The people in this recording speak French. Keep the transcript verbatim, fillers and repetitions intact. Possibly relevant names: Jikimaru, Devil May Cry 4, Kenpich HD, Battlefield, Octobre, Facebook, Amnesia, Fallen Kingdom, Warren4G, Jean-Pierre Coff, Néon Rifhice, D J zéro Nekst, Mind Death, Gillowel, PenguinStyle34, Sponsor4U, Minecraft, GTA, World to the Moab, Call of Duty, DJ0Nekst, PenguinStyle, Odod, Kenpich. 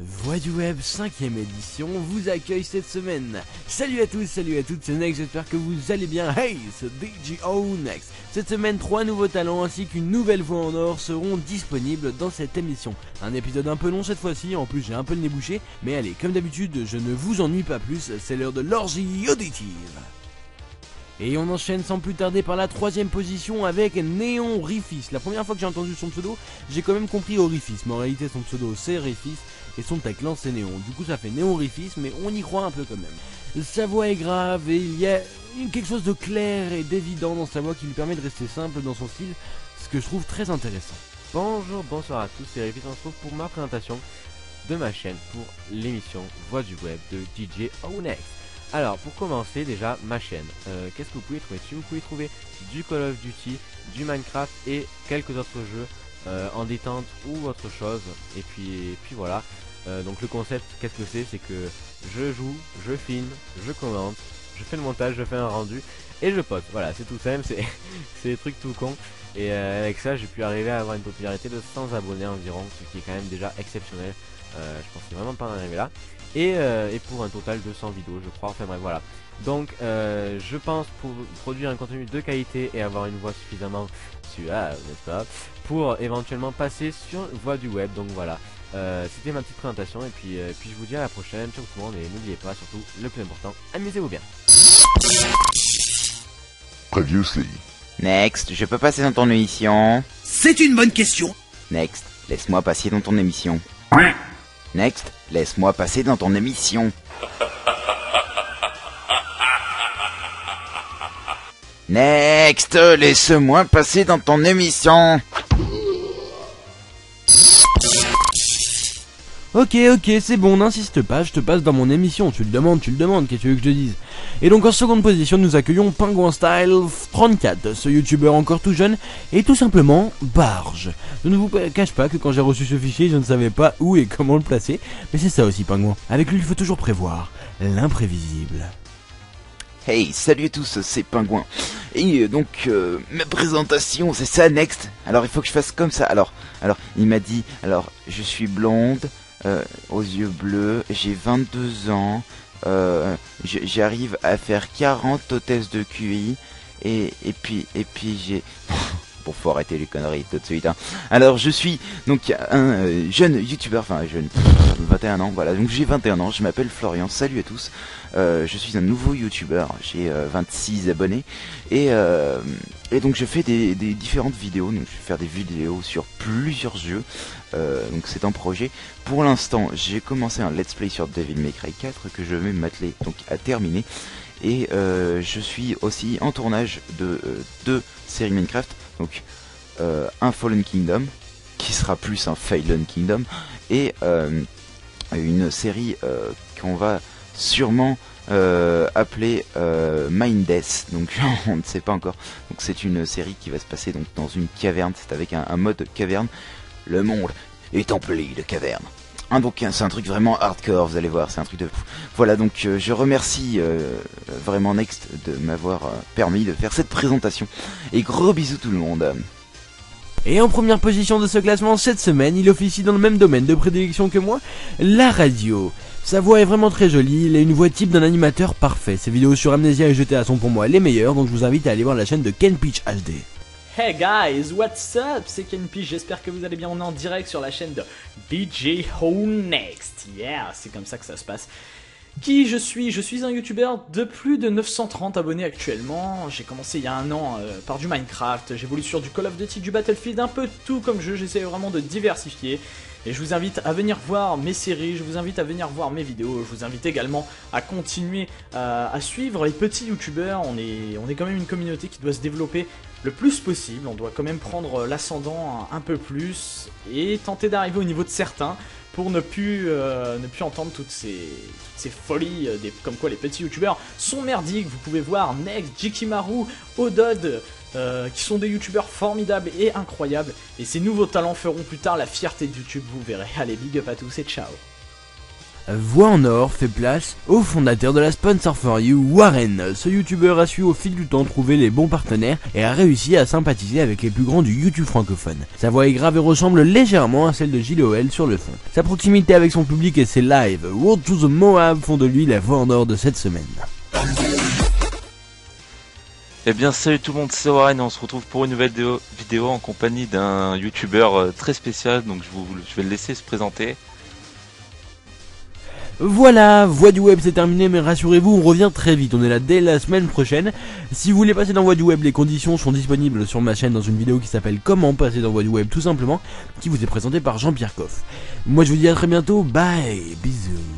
Voix du Web cinquième édition vous accueille cette semaine. Salut à tous, salut à toutes, c'est Nekst, j'espère que vous allez bien. Hey, c'est D J zéro Nekst. Cette semaine, trois nouveaux talents ainsi qu'une nouvelle voix en or seront disponibles dans cette émission. Un épisode un peu long cette fois-ci, en plus j'ai un peu le nez bouché, mais allez, comme d'habitude, je ne vous ennuie pas plus, c'est l'heure de l'orgie auditive. Et on enchaîne sans plus tarder par la troisième position avec Néon Rifhice. La première fois que j'ai entendu son pseudo, j'ai quand même compris Orifice, mais en réalité son pseudo c'est Rifhice et son tagline c'est Néon. Du coup ça fait Néon Rifhice, mais on y croit un peu quand même. Sa voix est grave et il y a quelque chose de clair et d'évident dans sa voix qui lui permet de rester simple dans son style, ce que je trouve très intéressant. Bonjour, bonsoir à tous, c'est Rifhice, on se retrouve pour ma présentation de ma chaîne pour l'émission Voix du Web de D J zéro Nekst. Alors pour commencer déjà ma chaîne, euh, qu'est-ce que vous pouvez trouver dessus? Vous pouvez trouver du Call of Duty, du Minecraft et quelques autres jeux euh, en détente ou autre chose. Et puis, et puis voilà, euh, donc le concept qu'est-ce que c'est? C'est que je joue, je filme, je commente, je fais le montage, je fais un rendu et je poste. Voilà, c'est tout simple, c'est des trucs tout cons. Et euh, avec ça j'ai pu arriver à avoir une popularité de cent abonnés environ, ce qui est quand même déjà exceptionnel. Euh, je pensais vraiment pas en arriver là. Et, euh, et pour un total de cent vidéos je crois, enfin bref voilà. Donc euh, je pense pour produire un contenu de qualité et avoir une voix suffisamment suave, n'est-ce pas, pour éventuellement passer sur Voix du Web. Donc voilà, euh, c'était ma petite présentation et puis, euh, puis je vous dis à la prochaine, ciao tout le monde et n'oubliez pas surtout le plus important, amusez-vous bien. Previously. Nekst, je peux passer dans ton émission? C'est une bonne question. Nekst, laisse-moi passer dans ton émission. Ouais. Nekst, laisse-moi passer dans ton émission. Nekst, laisse-moi passer dans ton émission. Ok, ok, c'est bon, n'insiste pas, je te passe dans mon émission, tu le demandes, tu le demandes, qu'est-ce que tu veux que je te dise? Et donc en seconde position, nous accueillons PenguinStyle trente-quatre, ce youtubeur encore tout jeune et tout simplement barge. Je ne vous cache pas que quand j'ai reçu ce fichier, je ne savais pas où et comment le placer, mais c'est ça aussi Penguin, avec lui il faut toujours prévoir l'imprévisible. Hey, salut à tous, c'est Penguin. Et donc, euh, ma présentation, c'est ça, Nekst. Alors il faut que je fasse comme ça, alors, alors, il m'a dit, alors, je suis blonde... Euh, aux yeux bleus, j'ai vingt-deux ans, euh, j'arrive à faire quarante au test de Q I, et, et puis, et puis j'ai... Bon, faut arrêter les conneries tout de suite, hein. Alors, je suis, donc, un euh, jeune youtubeur, enfin, jeune, vingt et un ans, voilà, donc j'ai vingt et un ans, je m'appelle Florian, salut à tous, euh, je suis un nouveau youtubeur, j'ai euh, vingt-six abonnés, et... Euh, Et donc je fais des, des différentes vidéos, donc je vais faire des vidéos sur plusieurs jeux, euh, donc c'est un projet. Pour l'instant j'ai commencé un let's play sur Devil May Cry quatre que je vais m'atteler donc à terminer. Et euh, je suis aussi en tournage de euh, deux séries Minecraft, donc euh, un Fallen Kingdom, qui sera plus un Fallen Kingdom, et euh, une série euh, qu'on va sûrement... Euh, appelé euh, Mind Death, donc on ne sait pas encore. Donc c'est une série qui va se passer donc dans une caverne, c'est avec un, un mode caverne. Le monde est empli de cavernes. Hein, donc c'est un truc vraiment hardcore, vous allez voir, c'est un truc de fou. Voilà, donc euh, je remercie euh, vraiment Nekst de m'avoir euh, permis de faire cette présentation. Et gros bisous tout le monde. Et en première position de ce classement cette semaine, il officie dans le même domaine de prédilection que moi, la radio. Sa voix est vraiment très jolie, il a une voix type d'un animateur parfait. Ses vidéos sur Amnesia et G T A sont pour moi les meilleures, donc je vous invite à aller voir la chaîne de Kenpich H D. Hey guys, what's up? C'est Kenpich, j'espère que vous allez bien, on est en direct sur la chaîne de D J zéro Nekst. Yeah, c'est comme ça que ça se passe. Qui je suis? Je suis un youtubeur de plus de neuf cent trente abonnés actuellement. J'ai commencé il y a un an euh, par du Minecraft, j'évolue sur du Call of Duty, du Battlefield, un peu tout comme jeu, j'essaie vraiment de diversifier. Et je vous invite à venir voir mes séries, je vous invite à venir voir mes vidéos, je vous invite également à continuer euh, à suivre les petits youtubeurs. On est, on est quand même une communauté qui doit se développer le plus possible, on doit quand même prendre l'ascendant un peu plus et tenter d'arriver au niveau de certains. Pour ne plus, euh, ne plus entendre toutes ces, toutes ces folies, euh, des, comme quoi les petits youtubeurs sont merdiques. Vous pouvez voir Nekst, Jikimaru, Odod, euh, qui sont des youtubeurs formidables et incroyables. Et ces nouveaux talents feront plus tard la fierté de YouTube, vous verrez. Allez, big up à tous et ciao. voix en or fait place au fondateur de la Sponsor for You, Warren. Ce youtubeur a su au fil du temps trouver les bons partenaires et a réussi à sympathiser avec les plus grands du YouTube francophone. Sa voix est grave et ressemble légèrement à celle de Gillowel sur le fond. Sa proximité avec son public et ses lives World to the Moab font de lui la voix en or de cette semaine. Eh bien salut tout le monde, c'est Warren et on se retrouve pour une nouvelle vidéo en compagnie d'un youtubeur très spécial, donc je, vous, je vais le laisser se présenter. Voilà, Voix du Web c'est terminé, mais rassurez-vous, on revient très vite, on est là dès la semaine prochaine. Si vous voulez passer dans Voix du Web, les conditions sont disponibles sur ma chaîne dans une vidéo qui s'appelle Comment passer dans Voix du Web tout simplement, qui vous est présentée par Jean-Pierre Coff. Moi je vous dis à très bientôt, bye, bisous.